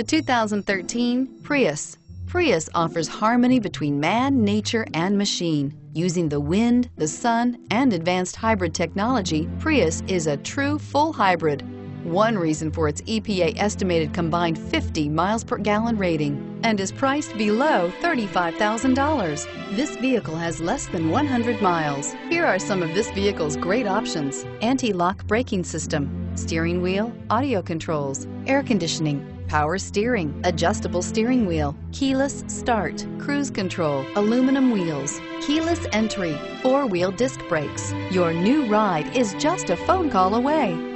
The 2013 Prius. Prius offers harmony between man, nature, and machine. Using the wind, the sun, and advanced hybrid technology, Prius is a true full hybrid. One reason for its EPA estimated combined 50 miles per gallon rating, and is priced below $35,000. This vehicle has less than 100 miles. Here are some of this vehicle's great options: anti-lock braking system, steering wheel audio controls, air conditioning, power steering, adjustable steering wheel, keyless start, cruise control, aluminum wheels, keyless entry, four-wheel disc brakes. Your new ride is just a phone call away.